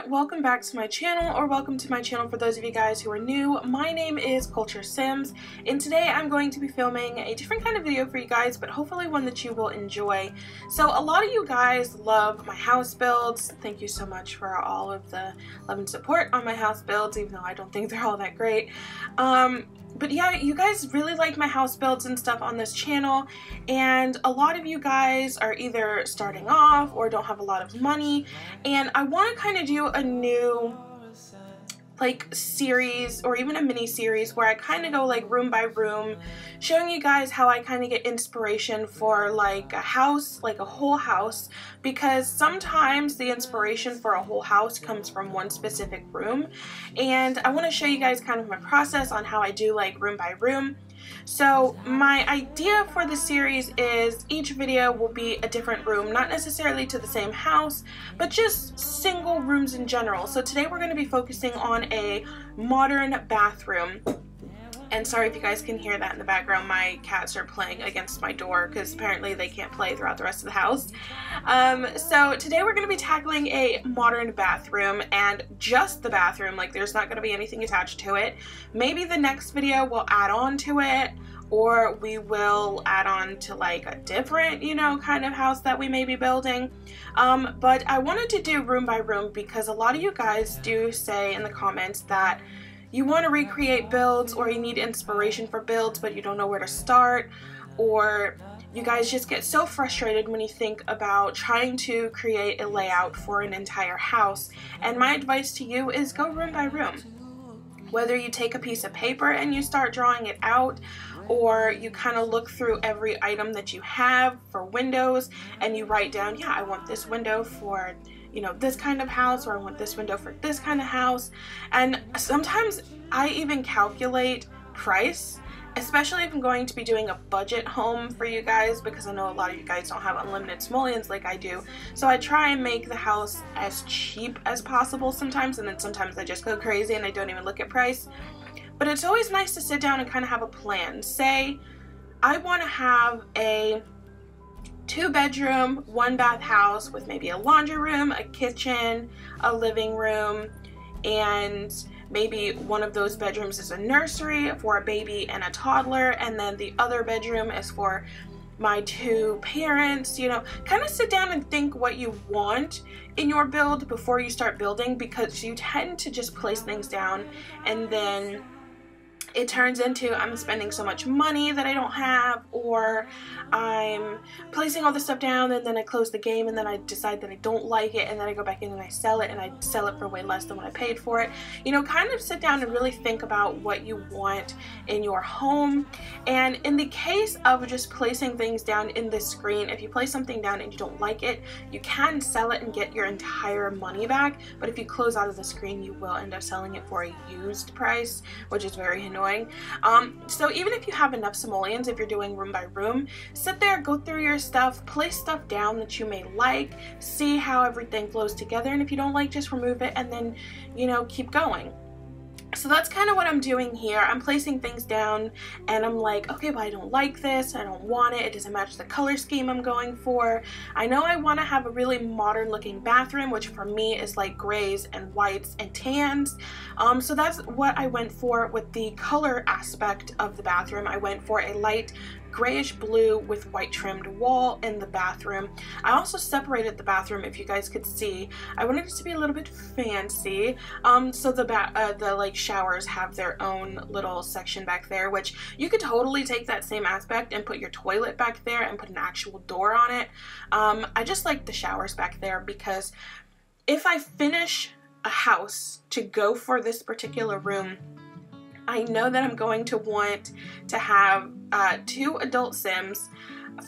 everyone, welcome back to my channel, or welcome to my channel for those of you guys who are new. My name is Culture Sims, and today I'm going to be filming a different kind of video for you guys, but hopefully one that you will enjoy. So a lot of you guys love my house builds. Thank you so much for all of the love and support on my house builds, even though I don't think they're all that great. But yeah, you guys really like my house builds and stuff on this channel, and a lot of you guys are either starting off or don't have a lot of money, and I want to kind of do a new like series or even a mini series where I kind of go like room by room showing you guys how I kind of get inspiration for like a house, like a whole house, because sometimes the inspiration for a whole house comes from one specific room, and I want to show you guys kind of my process on how I do like room by room. So my idea for the series is each video will be a different room, not necessarily to the same house, but just single rooms in general. So today we're going to be focusing on a modern bathroom. And sorry if you guys can hear that in the background, my cats are playing against my door because apparently they can't play throughout the rest of the house. So today we're going to be tackling a modern bathroom, and just the bathroom, like there's not going to be anything attached to it. Maybe the next video we'll add on to it, or we will add on to like a different, you know, kind of house that we may be building. But I wanted to do room by room because a lot of you guys do say in the comments that you want to recreate builds, or you need inspiration for builds but you don't know where to start, or you guys just get so frustrated when you think about trying to create a layout for an entire house. And my advice to you is go room by room. Whether you take a piece of paper and you start drawing it out, or you kind of look through every item that you have for windows and you write down, yeah, I want this window for, you know, this kind of house, or I want this window for this kind of house. And sometimes I even calculate price, especially if I'm going to be doing a budget home for you guys, because I know a lot of you guys don't have unlimited simoleons like I do. So I try and make the house as cheap as possible sometimes, and then sometimes I just go crazy and I don't even look at price. But it's always nice to sit down and kind of have a plan. Say I want to have a 2-bedroom, 1-bath house with maybe a laundry room, a kitchen, a living room, and maybe one of those bedrooms is a nursery for a baby and a toddler, and then the other bedroom is for my 2 parents, you know. Kind of sit down and think what you want in your build before you start building, because you tend to just place things down and then it turns into I'm spending so much money that I don't have, or I'm placing all this stuff down and then I close the game and then I decide that I don't like it, and then I go back in and I sell it, and I sell it for way less than what I paid for it. You know, kind of sit down and really think about what you want in your home. And in the case of just placing things down in the screen, if you place something down and you don't like it, you can sell it and get your entire money back, but if you close out of the screen, you will end up selling it for a used price, which is very annoying. So even if you have enough simoleons, if you're doing room by room, sit there, go through your stuff, place stuff down that you may like, see how everything flows together, and if you don't like, just remove it and then, you know, keep going. So that's kind of what I'm doing here. I'm placing things down and I'm like, okay, well, I don't like this, I don't want it, it doesn't match the color scheme I'm going for. I know I want to have a really modern looking bathroom, which for me is like grays and whites and tans. So that's what I went for with the color aspect of the bathroom. I went for a light grayish blue with white trimmed wall in the bathroom. I also separated the bathroom, if you guys could see. I wanted it to be a little bit fancy. So the like showers have their own little section back there, which you could totally take that same aspect and put your toilet back there and put an actual door on it. I just like the showers back there because if I finish a house to go for this particular room, I know that I'm going to want to have 2 adult Sims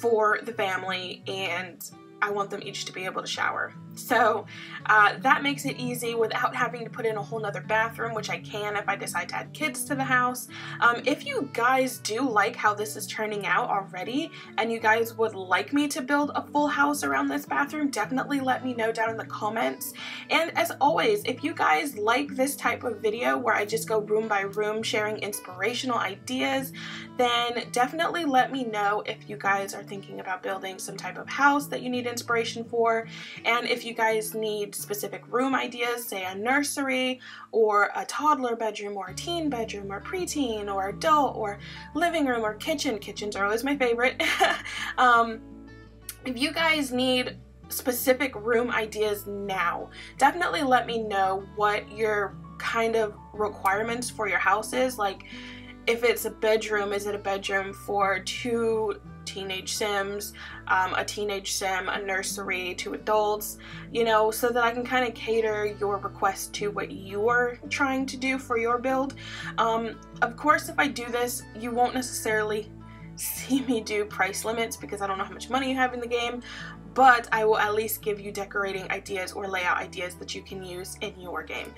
for the family, and I want them each to be able to shower. So that makes it easy without having to put in a whole nother bathroom, which I can if I decide to add kids to the house. If you guys do like how this is turning out already and you guys would like me to build a full house around this bathroom, definitely let me know down in the comments. And as always, if you guys like this type of video where I just go room by room sharing inspirational ideas, then definitely let me know if you guys are thinking about building some type of house that you need inspiration for. And if you guys need specific room ideas, say a nursery or a toddler bedroom or a teen bedroom or preteen or adult or living room or kitchen — kitchens are always my favorite. If you guys need specific room ideas now, definitely let me know what your kind of requirements for your house is. Like, if it's a bedroom, is it a bedroom for two teenage Sims, a teenage Sim, a nursery, two adults, you know, so that I can kind of cater your request to what you're trying to do for your build. Of course, if I do this, you won't necessarily see me do price limits because I don't know how much money you have in the game, but I will at least give you decorating ideas or layout ideas that you can use in your game.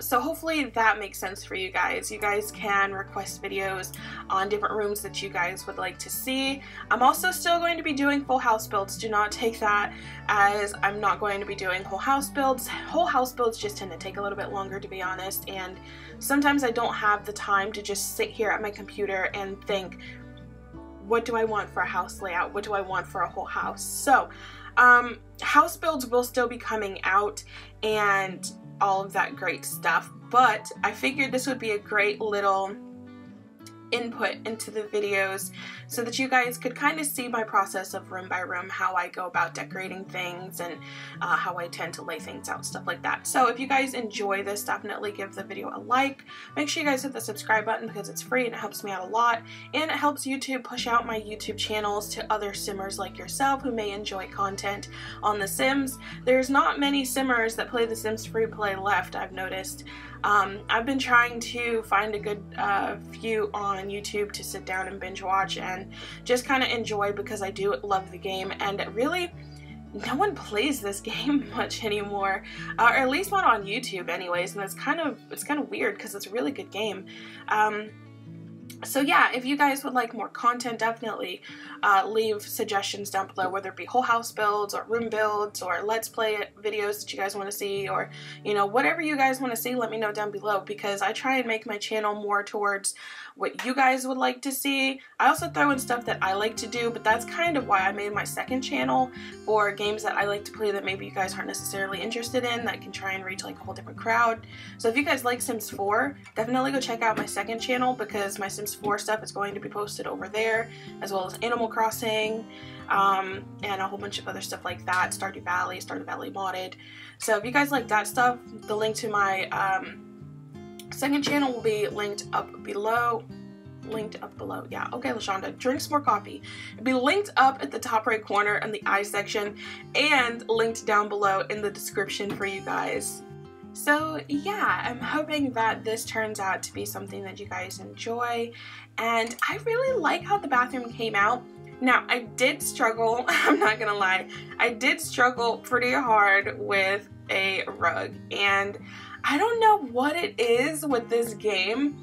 So hopefully that makes sense for you guys. You guys can request videos on different rooms that you guys would like to see. I'm also still going to be doing full house builds. Do not take that as I'm not going to be doing whole house builds. Whole house builds just tend to take a little bit longer, to be honest, and sometimes I don't have the time to just sit here at my computer and think, what do I want for a house layout? What do I want for a whole house? So, house builds will still be coming out and all of that great stuff, but I figured this would be a great little input into the videos so that you guys could kind of see my process of room by room, how I go about decorating things, and how I tend to lay things out, stuff like that. So if you guys enjoy this, definitely give the video a like. Make sure you guys hit the subscribe button because it's free and it helps me out a lot, and it helps YouTube push out my YouTube channels to other simmers like yourself who may enjoy content on The Sims. There's not many simmers that play The Sims Free Play left, I've noticed. I've been trying to find a good few on YouTube to sit down and binge watch and just kind of enjoy, because I do love the game, and really no one plays this game much anymore, or at least not on YouTube anyways, and it's kind of weird because it's a really good game. So yeah, if you guys would like more content, definitely leave suggestions down below, whether it be whole house builds or room builds or let's play videos that you guys want to see, or, you know, whatever you guys want to see, let me know down below, because I try and make my channel more towards what you guys would like to see. I also throw in stuff that I like to do, but that's kind of why I made my second channel, for games that I like to play that maybe you guys aren't necessarily interested in, that can try and reach like a whole different crowd. So if you guys like Sims 4, definitely go check out my second channel, because my Sims 4 stuff is going to be posted over there, as well as Animal Crossing, and a whole bunch of other stuff like that, Stardew Valley, Stardew Valley Modded. So if you guys like that stuff, the link to my second channel will be linked up below. Yeah, okay, LaShonda drinks more coffee. It'll be linked up at the top right corner in the I section and linked down below in the description for you guys. So yeah, I'm hoping that this turns out to be something that you guys enjoy, and I really like how the bathroom came out. Now, I did struggle, I'm not gonna lie, I did struggle pretty hard with a rug, and I don't know what it is with this game,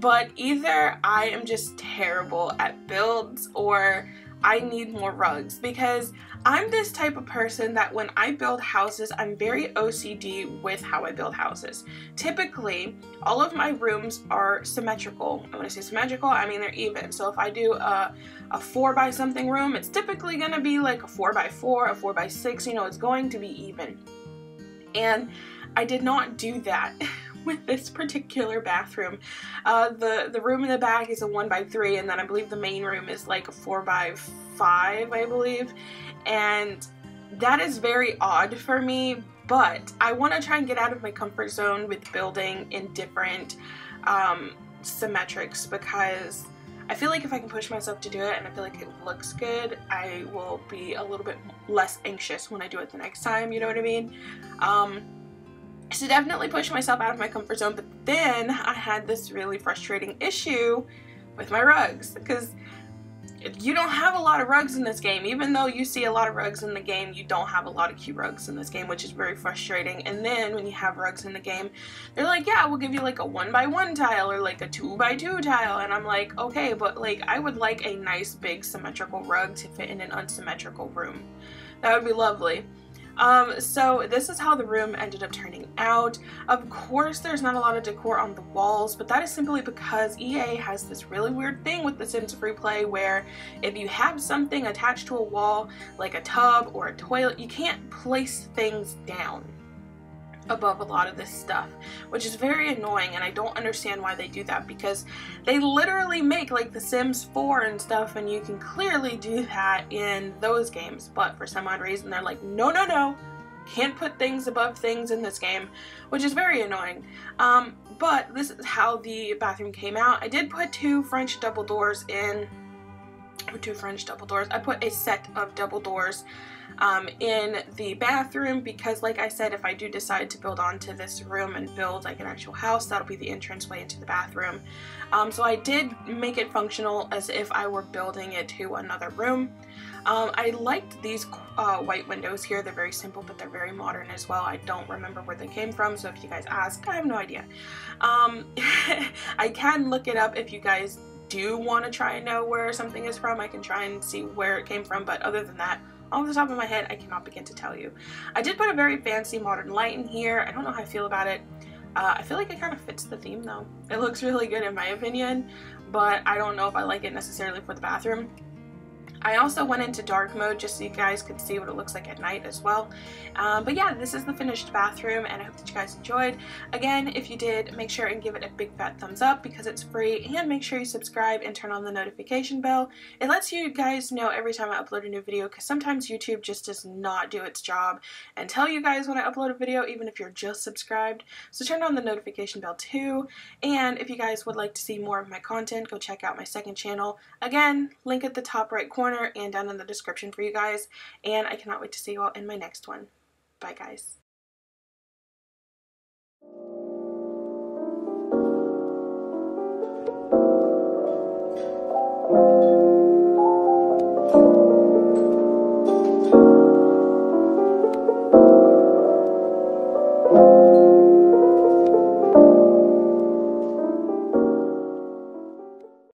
but either I am just terrible at builds or I need more rugs, because I'm this type of person that when I build houses, I'm very OCD with how I build houses. Typically, all of my rooms are symmetrical. When I say symmetrical, I mean they're even. So if I do a 4 by something room, it's typically gonna be like a 4 by 4, a 4 by 6, you know, it's going to be even. And I did not do that with this particular bathroom. The room in the back is a 1 by 3, and then I believe the main room is like a 4 by 5, I believe, and that is very odd for me, but I want to try and get out of my comfort zone with building in different symmetrics, because I feel like if I can push myself to do it and I feel like it looks good, I will be a little bit less anxious when I do it the next time, you know what I mean? So definitely push myself out of my comfort zone, but then I had this really frustrating issue with my rugs, because you don't have a lot of rugs in this game. Even though you see a lot of rugs in the game, you don't have a lot of cute rugs in this game, which is very frustrating. And then when you have rugs in the game, they're like, yeah, we'll give you like a 1 by 1 tile or like a 2 by 2 tile, and I'm like, okay, but like I would like a nice big symmetrical rug to fit in an unsymmetrical room. That would be lovely. So this is how the room ended up turning out. Of course, there's not a lot of decor on the walls, but that is simply because EA has this really weird thing with The Sims Free Play where if you have something attached to a wall, like a tub or a toilet, you can't place things down above a lot of this stuff, which is very annoying, and I don't understand why they do that, because they literally make like The Sims 4 and stuff, and you can clearly do that in those games, but for some odd reason they're like, no, no, no, can't put things above things in this game, which is very annoying. But this is how the bathroom came out. I did put two French double doors. I put a set of double doors in the bathroom because, like I said, if I do decide to build onto this room and build like an actual house, that'll be the entranceway into the bathroom. So I did make it functional as if I were building it to another room. I liked these white windows here. They're very simple, but they're very modern as well. I don't remember where they came from, so if you guys ask, I have no idea. I can look it up if you guys do want to try and know where something is from. I can try and see where it came from, but other than that, off the top of my head, I cannot begin to tell you. I did put a very fancy modern light in here. I don't know how I feel about it. I feel like it kind of fits the theme though. It looks really good in my opinion, but I don't know if I like it necessarily for the bathroom. I also went into dark mode just so you guys could see what it looks like at night as well. But yeah, this is the finished bathroom, and I hope that you guys enjoyed. Again, if you did, make sure and give it a big fat thumbs up because it's free, and make sure you subscribe and turn on the notification bell. It lets you guys know every time I upload a new video because sometimes YouTube just does not do its job and tell you guys when I upload a video, even if you're just subscribed. So turn on the notification bell too. And if you guys would like to see more of my content, go check out my second channel. Again, link at the top right corner and down in the description for you guys, and I cannot wait to see you all in my next one. Bye guys.